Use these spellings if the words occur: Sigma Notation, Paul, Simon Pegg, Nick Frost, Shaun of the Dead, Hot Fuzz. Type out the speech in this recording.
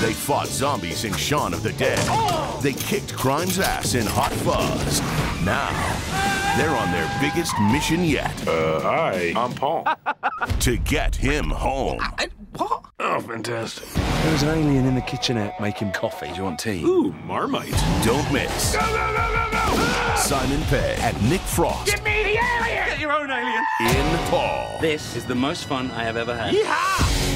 They fought zombies in Shaun of the Dead. They kicked crime's ass in Hot Fuzz. Now, they're on their biggest mission yet. Hi, I'm Paul. To get him home. What? Oh, fantastic. There's an alien in the kitchenette making coffee. Do you want tea? Ooh, Marmite. Don't miss. Go, go, go, go, go! Simon Pegg at Nick Frost. Give me the alien! Get your own alien! In Paul. This is the most fun I have ever had. Yeehaw!